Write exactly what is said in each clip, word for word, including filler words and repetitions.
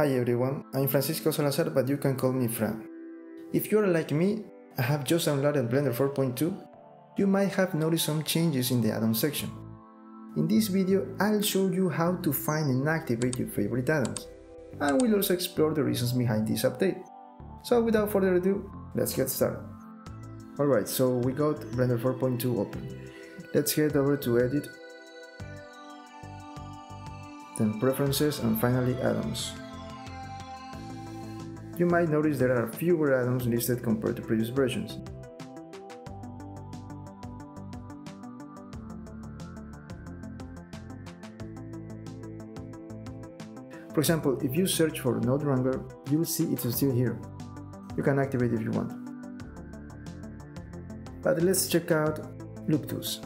Hi everyone, I'm Francisco Salazar, but you can call me Fran. If you are like me, I have just downloaded Blender four point two, you might have noticed some changes in the add-on section. In this video, I'll show you how to find and activate your favorite add-ons, and we'll also explore the reasons behind this update. So without further ado, let's get started. Alright, so we got Blender four point two open. Let's head over to Edit, then Preferences, and finally Add-ons. You might notice there are fewer add-ons listed compared to previous versions. For example, if you search for Node Wrangler, you'll see it's still here. You can activate if you want. But let's check out LoopTools.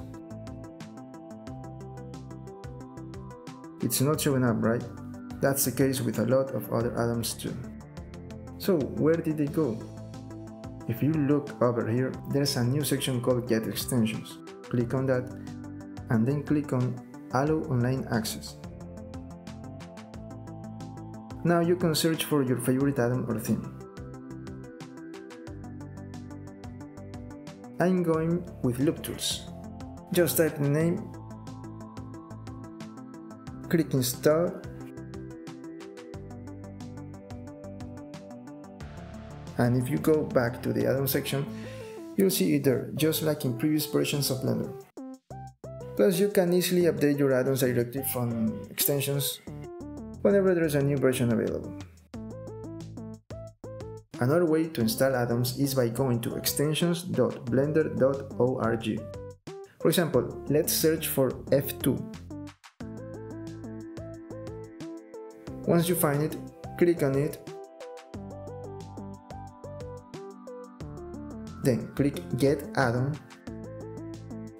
It's not showing up, right? That's the case with a lot of other add-ons too. So where did they go? If you look over here, there's a new section called Get Extensions. Click on that and then click on Allow Online Access. Now you can search for your favorite add-on or theme. I'm going with LoopTools. Just type the name, click Install, and if you go back to the add-on section, you'll see it there, just like in previous versions of Blender. Plus, you can easily update your add-ons directly from Extensions whenever there's a new version available. Another way to install add-ons is by going to extensions dot blender dot org. For example, let's search for F two. Once you find it, click on it, then click Get Add-on.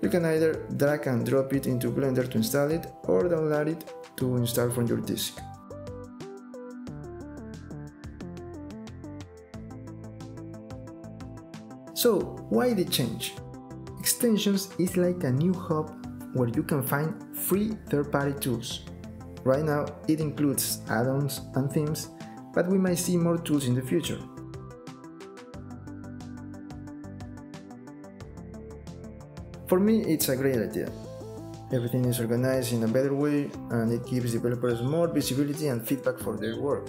You can either drag and drop it into Blender to install it, or download it to install from your disk. So, why the change? Extensions is like a new hub where you can find free third-party tools. Right now, it includes add-ons and themes, but we might see more tools in the future. For me, it's a great idea. Everything is organized in a better way, and it gives developers more visibility and feedback for their work.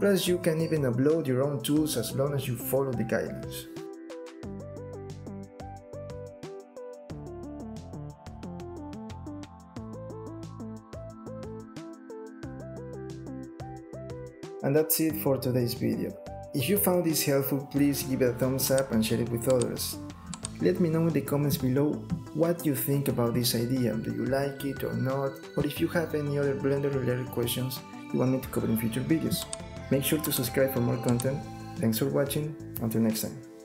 Plus, you can even upload your own tools as long as you follow the guidelines. And that's it for today's video. If you found this helpful, please give it a thumbs up and share it with others. Let me know in the comments below what you think about this idea, do you like it or not, or if you have any other Blender related questions you want me to cover in future videos. Make sure to subscribe for more content. Thanks for watching, until next time.